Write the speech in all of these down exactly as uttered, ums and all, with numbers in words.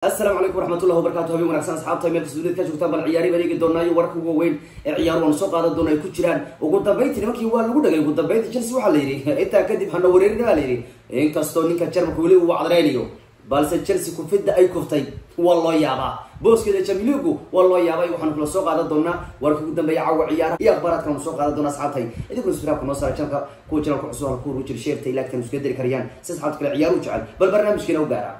السلام عليكم ورحمة الله وبركاته. هبي ونحسن أصحاب تايم الفسدود كشوفتان بالعياري بريق الدنيا ووركوا وين العيار ونسوق هذا الدنيا كتيران وقلت بيت لما كي وال ودا قال قلت بيت جنسي وحليري أنت أكيد حنوريري ده ليري إن كاستوني كتير مقولي وعذريليو بالس تشيلسي كفيد أي كفتي والله يابا بوس كده تمليكو والله يابا يوحنا نسوق هذا الدنيا ووركوا قلت بيع وعيار إيه أخبارك نسوق هذا الدنيا أصحاب تايم إذا كنت سباق نصر كذا كوتشنا كعصور كوروتش الشير تيلاك تمسكيد الكريان سأصحاب كل عيار وجعل بالبرنامج كنا وقارع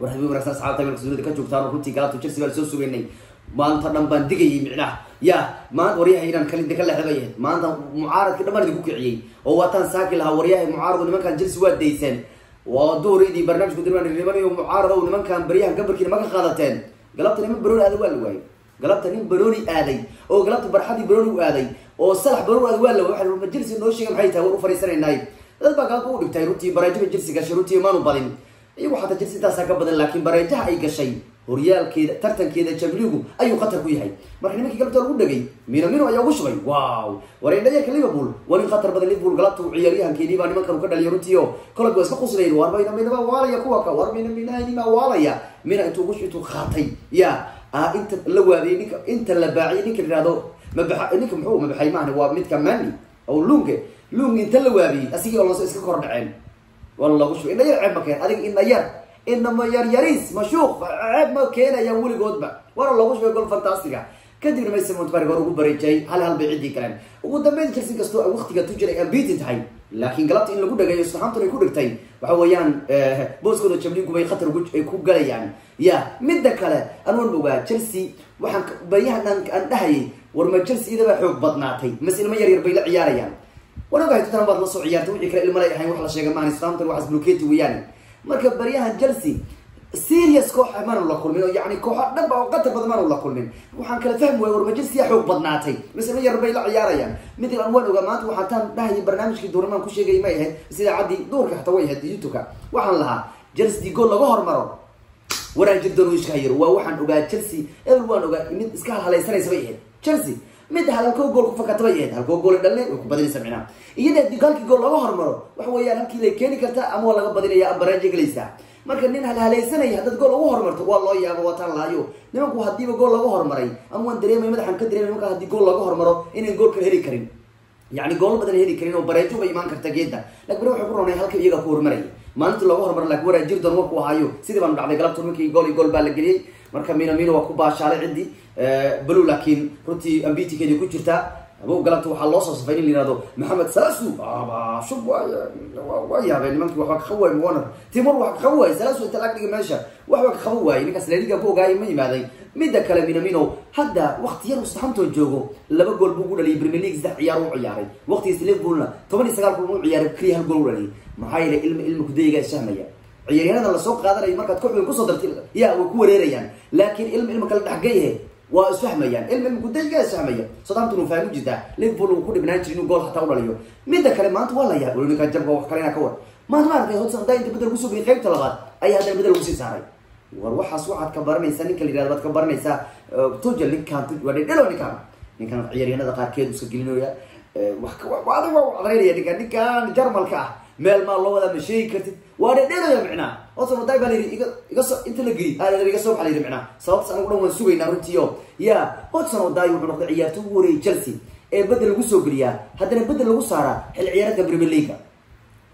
ورحبي ورساس عاطفي الخزودة كجوكتان وكنتي قالت وتشيلسي بالسوسو بيني ما أنت نبان دقيق معناه يا ما وريها إيران خلي دكلا حبيه ما أنت معارض كده ما نقولك عيي هو تان ساكلها وريها معارض ولما كان جلس واد ديسن ودوري دي برنامج كده من اللي ما معارضة ولما كان بريها قبل كده ما كان خالتين قلبت نيم بروني أدوال واي قلبت نيم بروني آدي أو قلبت برحدي بروني آدي أو صلح بروني أدوال واحد ومجلس إنه شيء محيته وفريسان النايب هذا بقى قولي بتايروتي براجع الجلس كشروتي ما نبالين أيوة حتى جلسي تاسع كبدن لكن بريتها أي كشيء وريال كذا ترتن كذا جبليجو أي خطر كوي هاي مرحلة ما كي قلبت أقول دقي مينا مينا أيوة وش غي واو ورينا يا كلي بقول ولي خطر بدن ليفول غلطوا عياريها كذي باني ما كانوا كذا ليروتيو كل جوز ما خسر يلو أربعين مينا ما واريا كوا كواربين مينا هني ما واريا مينا أنتوا وش أنتوا خاطي يا آه أنت لو هذينك أنت لباعينك الرادو ما بح إنك محو ما بحي معنا هو ميت كماني أو لونج لونج أنت لو هذي أسيء والله سأسكت قرن عين والله وش إن ير عيب ما كان أديك إن ير إنما ير يريس مشوق عيب ما كان يا ولي جود بقى والله وش بيقول فانتاستيكا كدير ما يسمون تبارك ورقوب بريجاي هل هل بعيد كلام وقدام بين تشيلسي كستو وقت جت تجري بيت تحي لكن قلت إن لجودة جاي يستحمط يكون ركتين وحويان بوسكو تشملين كوي خطر جود يكون جاي يعني يا مدة كلا أنا نبغى تشيلسي وحن بريها نك أنتهي ورما تشيلسي إذا بحب بطناتي مثل ما يرير بيلا عيار يعني وأنا بعد ترى بعض نص عيارته ويكره الملايح هاي وحلا شيء جماعي استامتر وعز بلوكيتي وياني مركب بريها جلسي سيريس كوح ما نقول كل من يعني كوح نبى وقتر بضمان الله كل من وحن كلا فهم ويور مجلس يحوق بضناتي مثل ما يربي العيارة يعني مثل أنواع وجماعات وحتى ده هي برنامج كدور ما كل شيء جاي مايهن بس إذا عدي دور كحتويه هديتوكا وحن لها جلس دي جول لجهر مرة ورا جدا ويش غير ووحن وجا تشيلسي الوان وجا من إسكال على يسرى سويه تشيلسي مد هالكو جول كفكت وياه هالكو جول دلني وكبدين سمعنا إذا دقالك جول الله هرمرو وحوي أنا كلي كاني كرتا أمو الله كبدين يا أبراج جليسة مركنين هالهالي سنة هذا جول الله هرمرت والله يا أبو وطن الله يو نمك وحدي بجول الله هرمري أما أنت ريم مد حنك دريم نمك هدي جول الله هرمرو إن الجول كهري كريم يعني جول بدل هري كريم وبراجو بيمان كرتا جدا لكن بروح كورونا هالك يجا كورمري ما أنت الله هرمر لك ورا جير دموك وهايو سيدي بام دعنا قلبتهم كي جول جول بالجلي marka mina mina waa ku baashaale cidi blue laakiin runtii ambitikeydu ku jirta abuu galabta waxa loo soo safay in liirado maxamed salaasu aba shub waa waa yaabeen nimanku waxa ka xaway moonar timur waxa ka xaway salaasu inta laag dhigay meesha waxa ka xaway ninka salaadiga boogaay ma yimaaday mid kale mina mino hadda waqti yar mustaxanto joogo laba gool buu u dhaliyay Premier League saddex ciyaar uu ciyaaray waqtigiisa Liverpool toban iyo sagaal gool uu ciyaaray kaliya hal gool uu dhaliyay maxay ilaa ilmu ilmu kudayga shahmaya عيارينا للسوق هذا اللي مركز كحول قصدرت يا وكوريريان يعني. لكن علم علم كل تحقيه وسهمة يعني علم علم قديش جاي سهمة صدمت إنه فاهم جدا ليفربول وكل بنات جرينو جول حتى ولا اليوم مين ده كلمات ولا يا يقولون كان جنبه وحكينا كور ما تعرف يا هو صدق أنت بدل وسوق في خير تلغات أي هذا بدل وسوق سعري وروح أسوعة كبرنا إنسان كل اللي رابط كبرنا إنسان بتوجل لك كان تودي ده لو نكمل نكمل عيارينا ده قاركيد وسجلينه يا وحكوا وعذب وعذري يعني كان كان جرمال كه مال ما الله ولا مشي كرت وأنا دينا معنا أصلاً دايماً يري يقص أنت لقي هذا اللي يقصهم عليه معنا صوت أنا أقول لهم سوي نارنتيو يا أصلاً دايماً نقطع عيارته وري تشيلسي بدل قصو قليا هذا بدل قصارة العيارات قبل مليكا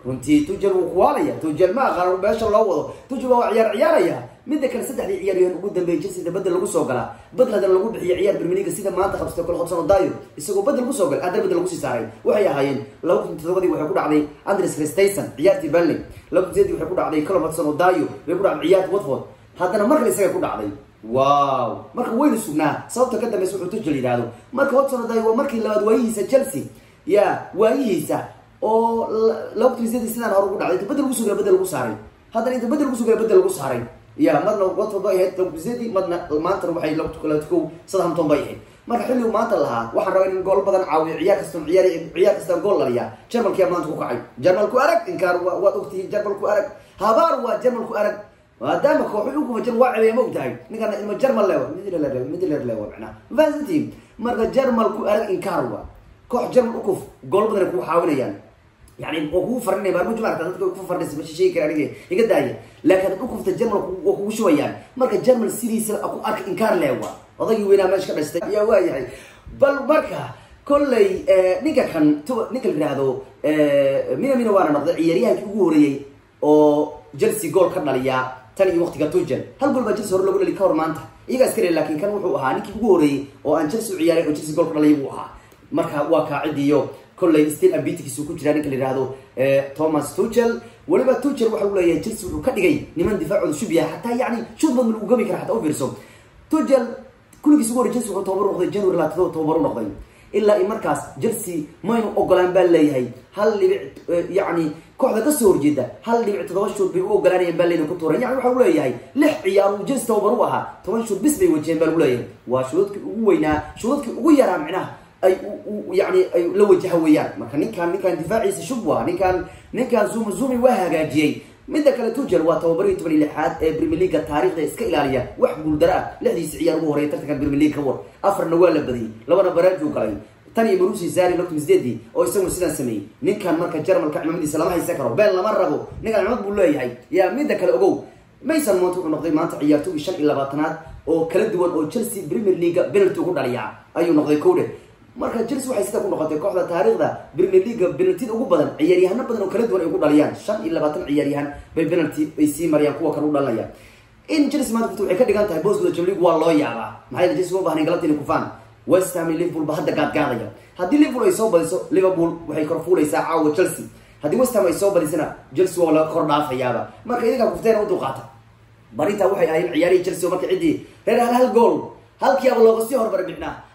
رنتي توجل وقواليا توجل ما غير ما شاء الله وضو توجل وعيار عياريا من ذاك السدح اللي عياريا قدام بيجلس إذا بدل قصو قلا بدل هذا اللي قلنا عيار بالمليكا سيدا ما أنت خمسة كل خمسة دايو يسقو بدل قصو قلا هذا بدل قصي ساري وحيا هاين لو كنت تذكري وحيكون عليه أندريس كريستيسن عيارتي بالي لو كنت زيد وحيكون عليه كل خمسة دايو ويكون على عيار وضفود هذا أنا مرة يسقو يكون عليه واو مرة وين سبناه صوت كده مسوي توجل يدادو مرة واتسون دايو مرة اللي ودويهيسا تشيلسي يا ويهيسا أو لو تريزيد السنة أنا أروح عليه تبدل وسوق بدل وساري هذا اللي تبدل وسوق بدل وساري يا مرنا وقت ضايع تريزيدي مرنا ما تروح عليه لو تقول تكو صدام تنبيه مر حلو ما تلها واحد راين جول بدل عاوي عيال كستم عيال عيال كستم جول لريا جمل كيا ما تكو كعي جمل كوارك إنكار ووقتي جمل كوارك هبار وجمل كوارك وقدامك وحلوكم جمل واعي موت هاي نقول إنه جمل لا مدير لا مدير لا معنا فازتين مر جمل كوارك إنكار وكح جمل أكف جول بدل كو حاوليان يعني وكو فرني بارمج ما كانت كو فرنس ماشي شيء كان aniga iga daaye laakiin ku kufta German oo kugu shooyaan marka German series aku ark inkar leewa odagii weynaa meesha ka dhistay ayaa waayahay bal marka kullay ninka kan ninka garaado miyamina waana noqday ciyaaryahanka ugu horeeyay oo Chelsea gool ka dhaliya tan iyo waqtiga Tuchel hal gool baa Chelsea hore lagu dhali ka hor maanta iga askari laakiin kan wuxuu ahaa ninka ugu horeeyay oo aan Chelsea ciyaarey oo Chelsea gool ka dhaliya uu ahaa marka waa ka cidiyo كل ستيل أمبيتكيسو كوجرا نك اللي رادو توماس توتشل ولما توتشل وحول يا تشيلسي وكذا جاي نمن دفاعه شو بيها حتى يعني شو ضمن الوجامي كره حتى أوفيرسون توتشل كل كيسو ورا تشيلسي وتوبر نقضي جنور لا تدو توبر نقضي إلا المركز جلسي ما ينو أقلان بالله هاي هل اللي يعني كوحدة كسور جدا هل اللي بعتدوش شو بيو أقلان بالله نكتور يعني وحول يا هاي لح يارو جلس توبر وها توماس شو بس بيوجهن بالولاية وشوط وينا شوط ويا معناه أي يعني أي لو جهويان ما كان كان كان دفاعي شبوه ني كان ني كان زوم زومي وهاجاجي من ذاك لا توجل وتوبري تبري لحد بريمير ليج التاريخ اسك الاليه واخ بول درا لحدي سعيار و هريت كان بريمير ليج كور افرنا ولا بدي لبنا براجو قلي تاني بروسي زاري لوك مزديدي او اسمو سيدان سمي ني كان marka جرمل كان عمدي سلام هي سكرو بين لما رغو ني كان عمد بول لهي يا من ذاك اوغو ميسن مونت و نقضي مانتا عيارتو شن إلا باتنات او كلا دوان او تشيلسي بريمير ليج بينلتو كو داليا ايو نقضي كوده marka Chelsea waxay sida ku noqotay kooxda taariikhda Premier League penalty ugu badan ciyaaryahan badan oo kala duwan ay ugu dhaliyaan shan iyo labaatan ciyaaryahan bay penalty ay si mariyaan kuwa kale u dhaliyaan in Chelsea maanta ku waxay ka dhigan tahay booska Premier League waa loo yaabaa maxay Chelsea u baahan galabtii ku faan West Ham iyo Liverpool bahada gaadgaadaya hadii Liverpool ay soo badiso Liverpool waxay kor fuulaysaa caawa Chelsea hadii West Ham ay soo badisana Chelsea waa la kor dhaafayaaba marka iyaga kufteen u duqaata barinta waxay ahayd ciyaaryahan Chelsea markii cidii reer hal gool halkii aba looga sii horbar bixnaa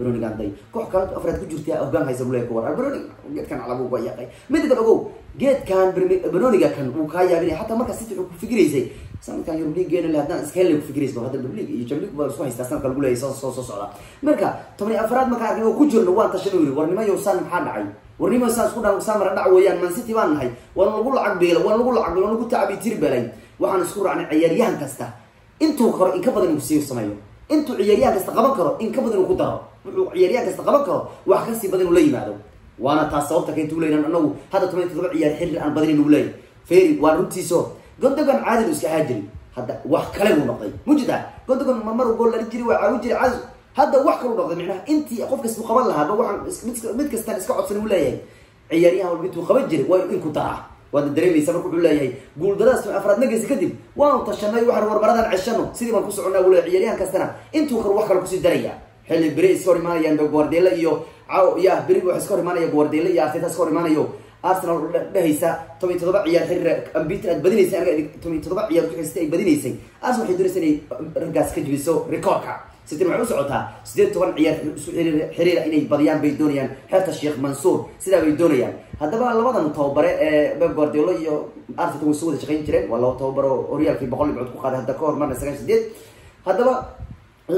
بروني قال داي كوح كانت أفراد كجورتيا أوجام هاي زبلة كوار بروني جت كان على أبوه وياقي متى تبغوا جت كان بروني كان وكايا بني حتى ما كسيت فكري زي سام كان يروح لي جينا اللي هذا سكيل فكري زي هذا بروح لي يجيب لك بس واحد استأصل قال بقوله يسوس سوس سوس على مركا تمني أفراد ما كان يو كجور نوان تشلوي ورني ما يوصل محل عين ورني ما يوصل سكون وسام رنع ويان من ستي وان هاي وأنا نقول عقبيل وأنا نقول عقبيل وأنا قلت عبي تير بلين وأنا نسكور عن عياليان كسته أنتوا خر إن كبدنا نفسيو سمايو أنتوا عياليان كسته قبل كرو إن كبدنا نقدره عياريان كاست قبلك وحكسي بدن ولي معدو وانا تصورتك انت ولي لانه هذا تمام تضع عيار حر عن بدن ولي فيري وارنتي سو قدكن عادل اسك هاجري هذا واخ كلام نقضي مجدا قدكن ما مر قول لا جري وعاود جري عز هذا واخ كلام نقضي معناها انت قفك اسمو قبل لها واخ مد كاستان اسك عدسن ولاي عياريان والبنت وقبل جري واي ان كطاع وهذا دريمي سبب كل ولاي قول دراس افراد نقص كذب وان طشناي وحر وربردان عشانو سيدي ما كسعنا ولا عياريان كاستنا انتو خر واخ كلام كسي دريا هل بري سكور مانيا عند جوارديولا يو عو يا بري سكور مانيا جوارديولا يا أرتيتا سكور مانيا يو أرسنال بهيسا تومي تضبع يا خير أمبيتر بدني سين تومي تضبع يا كريستي بدني سين أرسنال حيدور سنة رجاس كجيسو ريكوكا ستين معروس عطها ستين طبعا عيار حريرة إني بديان بيدونيان حتى الشيخ منصور سيدا بيدونيان هذا بقى الله بدنا نتوبر بيب جوارديولا يو أرتيتا مسؤول شقين ترين والله توبروا أوريال في بقول بعد كوخ هذا كور مرة سكان سديد هذا بقى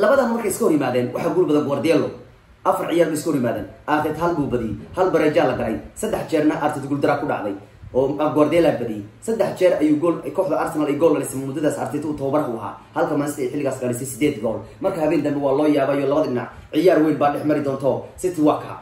labadan markay iskoor yimaadeen waxa gool badan Guardiola afar ciyaar iskoor yimaadeen aafid hal gool badii hal baraja la garay saddex jeerna Arteta gool dara ku dhacday oo Guardiola badii saddex jeer ayuu gool kooxda Arsenal ay gool la siman mudadaas Arteta uu tababar u ahaa halka Manchester xilligaas gaalisay sideed gool marka habeen dambe waa loo yaabayo labada dhinac ciyaar weyn baa dhex mari doonto City waka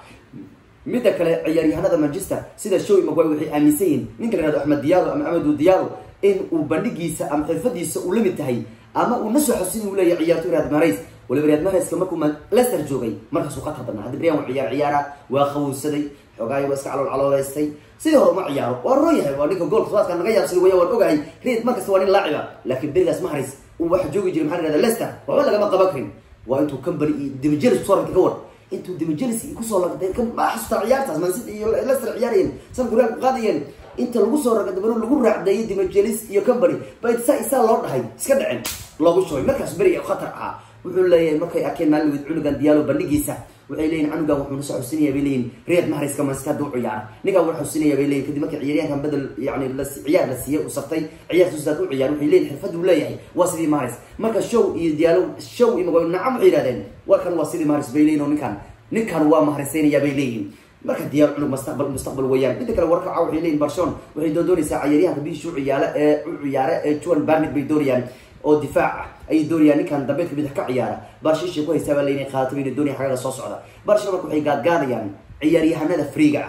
mid kale ciyaaryahanada Manchester sida Shoey Maguire wixii aaminsan yihiin ninka la yiraahdo Ahmed Diallo ama Amadou Diallo in uu bandhigiisa ama xirfadiisa u lamid tahay أما ونسو حسين ولا يعياتو رياض ماريس ولا رياض ماريس كما كما لسر جوغي مركز وقتها بدنا هاد بريان وعيار عيارة واخو السدي حقاي واسكعلو العلو ريستي سيهو ما عياره والرويح وانيكو جول خلاص كان غير سلوية والأوغاي ريت مركز سوانين لاعبة لكن بريغاس ماريس وواحد جوغي يجري محل هذا لسر وعلا لما قباكرين وانتو كمبري ديمجيرس صورة كور انتو ديمجيرس يكسو لك كم ما حسوا عيارتها ما نسيت لسر عيارين سنقول لك غاديا أنت الجسر رجع تبرو الجور رجع دايد ديمجيرس يكبري بعد ساعة ساعة لورد هاي سكدعن الله وشوي مركز بريء وخطر ع ويقول لي مركز أكيد مال ويدعو له جنديالو بنيجيسه وعيلين عنو جاو حنوس حسيني يبيلين رياض مهرس كمان سكادو عيار نجا ور حسيني يبيلين كدي ما كعيرين كان بدل يعني لس عيار لسياء وصفتي عيار سكادو عيار وعيلين حفظ ولا يعني واسدي مهرس مركز شو يديالو شو يمقول نعم عيرادين وركن واسدي مهرس بيلين ونكان نكان وا مهرسين يبيلين مركز ديال عنو مستقبل مستقبل ويان بدك لو وركن عو عيلين برشون وعيدودوني سعيريها كبير شو عيار عيار تون بامد بيدوريان أو دفاع أي دوري أنا كان دبيت كبيت كعيارة برشة شيء كويس تبى لين خاطرين الدنيا حاجة صوص على برشة ركوع عقاد قاريان عياري هندا فريقة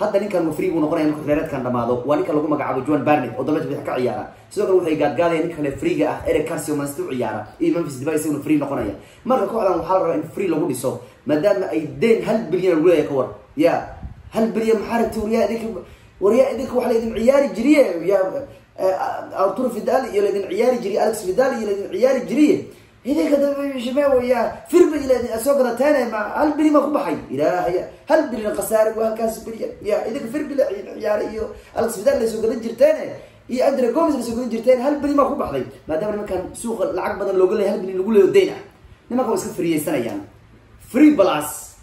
حتى لين كان مفريق ونقرأ إنه كلارات كان دماغه وأنا كان لقوم أقعد جوان بارنت أو دبيت كبيت كعيارة سواء ركوع عقاد قاريان كان فريقة إيريك كارسيو مانستو عيارة إيه ما في سدبايس ونفريق نقرأ مرة كوع على محارة إن فريق لقوم يسو ما دام أيدين هل بليون ولا يكور يا هل بليون محارة وريا ذيك وريا ذيك وحليت عياري جريء يا أرطور فيدالي يلدين عياري جري أليكس فيدالي يلدين عياري جري هذيك هذا شباب يا فرب إلى أسواق ثانية مع هل بلي ما كبحي إلى هل بلي القصارق وهالكاس بلي يا هذيك فرب إلى عياري أليكس فيدالي سوق الجر ثانية هي أدرى جومز سوق الجر ثانية هل بلي ما كبحي ما دام ما كان سوق العقد بدل لو قل هل بلي نقول له دينا نما كان يصير فري السنة يعني فري بلاس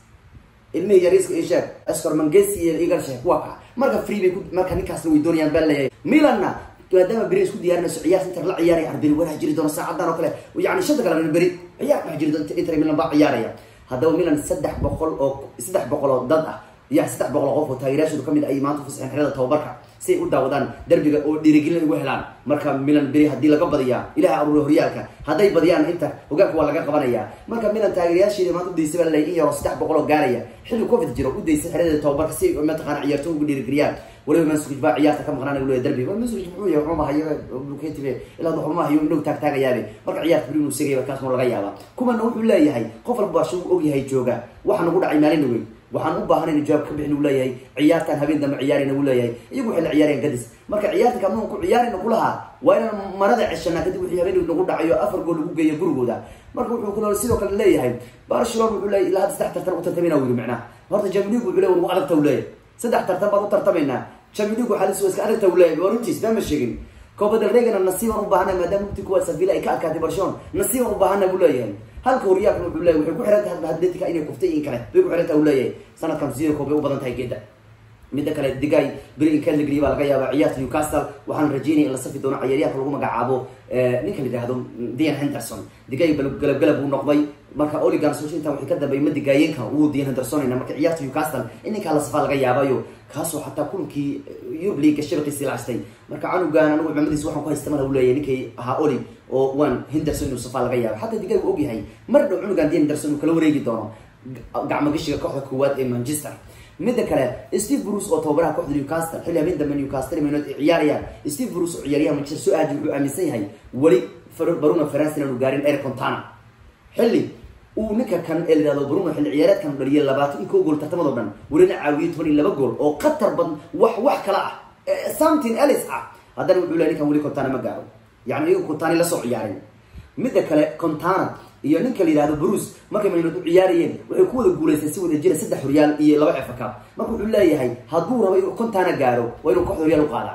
المية ريسك إيجاب أسكر من جنسي الإيجار شيء واقع مرة فري بيكون مرة نكاس لو يدوني بلا ميلانا وهذا بري اسكو ديارنا سعياس انت لا عياري عبد الوهاب جري دون ساعه دار وكله ويعني شدك على البري عياك واحد جري دون انتر ميلان با عياريا هذا ميلان ثلاث مئة او ثلاث مئة دد اه يا ثلاث مئة قف او تايراشو كميد اي maanta fusan xirada tababarka si u daawadaan darbiga oo dhirigelin ugu helaan marka Milan bari hadii laga badiya ilaaha aruur horyaalka haday badiyaan inta hogaanka waa laga qabanaya marka Milan taageerayaashiisa maanta deysay la leeyahay ثلاث مئة gaariya xilli covid jiro u deysay xirada tababarka si u mataqaan ciyaartooy ugu dhirigeliyaan ولو ما سويت بقى عيارتك كم غنانة ولا دربي ولا مسويت معوية وحماها هي بلوكيت في إلا ضحومها هي ونوك تاك تاك يابي مرة عيارت برينو سجى وكاس مرة غيابة كم أنه ولا يهاي قفل باشو أوجي هاي جوجا وحنا نقول عمالين نقول وحنا نبغى هني نجاب كبحنا ولا يهاي عيارتنا هبين دم عيارنا ولا يهاي يقول العيارين قدس مرة عيارتك كم نقول عيارنا كلها وين مرض عشان كده وحنا هبين نقول عيار أفرج ولا جي برجو ده مرة نقول كنا نسيرك ولا يهاي بارشلون ولا إلا هذا تحت تروت تمين أولي معنا مرة جميل ولا وعلى تولاي صدق ترتبط وترتبينا شاميلو كحال سويس كأنك تولي ورنتيس ده مش شيء كوبا الرجال النصيب ربعنا ما دام تكوى سبيلا إيكا كاتي برشلونة نصيب ربعنا بولايين هل كوريا كنا بولاي ويقول حرتها بهديتك أين كفتين كانت بيقول حرتها أولايين سنة كم زيرو كوبا وبدن تاي كده مدة كانت دقاي بري كان اللي قريبة لقيا بعيات نيوكاسل وحن رجيني إلى صفي دون عياريات كلهم جعابو نكمل ده هذول ديان هندرسون دقاي بلو قلب قلب ونقضي marka Ole Gunnar Solskjaer waxa ka dambeeyay madigaayeenka uu diin Henderson inay markii ciyaarta Newcastle in kala safal laga yaabayo kaasoo xataa kulkii Europe League shirqiisii laastay marka canugan anagu cimadiisa waxaan ku haystamada u leeyahay ninkii ahaa Ole oo wan Henderson inuu safal laga yaabo xataa digaag uu og yahay mar dhow canugan diin Henderson uu kala wareegi doono gacmo gashiga kooxda koowaad ee Manchester mid kale Steve Bruce oo tababaraha kooxda Newcastle xilli habeen dambe Newcastle meelod ciyaaraya Steve Bruce ciyaariyaha Manchester soo aad uu aaminsan yahay wali Bruno Fernandes inuu gaarin Eric Cantona xilli ونكا كان اللي هذا برونو حل عيارات كان بريال لبعض يكون جول تحت مضربنا ورنا عويت ورنا لبعض جول أو قطر بن وح وح كلا سامتين أليس ع هذا اللي بيقول لك هقولي كنت أنا مجاوب يعني يو كنت أنا لسه عيارين مدة كلا كنت أنا يعني نكا اللي هذا بروز ما كان ينو عيارين ويكون الجول يسوي الجيل ستة حريال يلعب فكاب ما بقول لا يا هاي هدوره ويو كنت أنا جارو ويو كحد حريال وقاله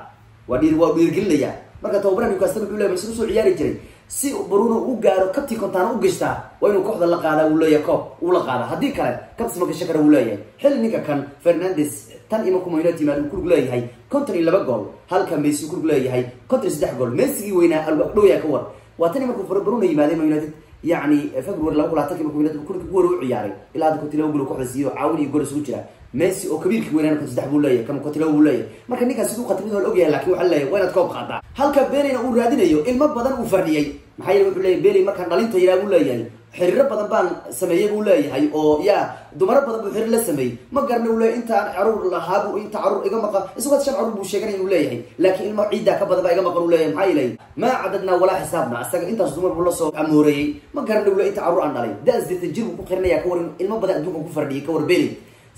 ودير ودير قليا ما كتبوا برا نيوكاسل بيقول لك بس عياري جري si Bruno u gaaro kabti kontaan u gishta waa inuu kooxda la qaada uu leeyahay koob uu la qaada hadii kale kabti ma gashay kara uu leeyahay xil ninka kan Fernandes tan ima kuma ila timaad ku leeyahay kontan laba gool halka Messi ku leeyahay kontan saddex gool Messi weynaa alba dhooya ka war waa tan ima ku Bruno yimaade Man United yani fagwar lagu laatay ima ku United ku ku waru ciyaarey ila aad ku tilaaw gulu kooxda siiyo caawin iyo gool soo jira Messi oo kabiirkii weynaa kontan saddex gool leeyahay kama ku tilaaw uu leeyahay marka ninka sidoo qatarnimo oo ogyahay laakiin waxa leeyahay waynaad koob qaada halka Berina uu raadinayo ilmo badan uu fadhiyay maxay wuxuu leeyahay Berry marka dhalinta ilaagu leeyahay xiriir badan baan sameeyay buu leeyahay oo ya dumar badan buu xiriir la sameeyay ma garnaa uu leeyahay inta carruur la haabo inta carruur iga maqan isoo wad sharcu buu sheeganay inuu leeyahay laakiin ilmo ciida ka badan baa iga maqan uu leeyahay maxay leeyahay ma cadadna wala xisaabna asaga intaas dumar buu la soo amoorayay ma garnaa uu leeyahay inta carruur aan dhalay daas dita jir buu ku qirnaya ka waran ilmo badan adduunka ku fardhiyay ka war Berry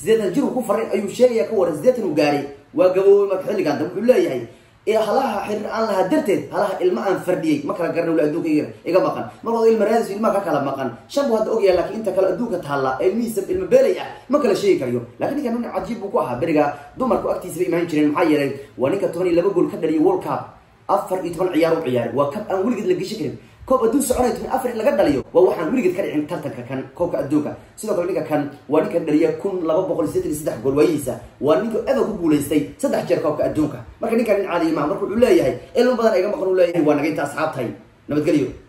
sideetan jir ku farin ayuu sheegaya ka waran sideetan uu gaaray waa gabowey ma xilligan dab uu leeyahay إيه هلاها حر أنا لها درتين هلاها الماء فردي ما كان قرنوا لأدوك إيجر إيجا مقن مرة المراز في الماء كلا مقن شبه هاد أوجي لكن أنت كلا أدوك تهلا الميسب المبالية ما كلا شيء كريو لكن كانون عجيب وقوها برجع دمرك وقتي سبي ما ينشرين محيرين وانك توني اللي بقول كدري ووركاب أفر يتبع عيار وعيار وكاب أنا ولقيت لقي شكل كوب أدون سعرات من أفرع لقد دليو ووحنا ورجت كان عن تلتك كان كوب أدوكا سيدك ورجت كان ورجت دليو كون لغب بقوليستي لسدح جولويسة ورجت أذا كوب بقوليستي سدح جر كوب أدوكا ما كان يكان عادي ما مركب ولا يهاي إلا بدر إيجا ما كانوا ولا يهاي وأنا جيت أصحاب هاي نبت قليو.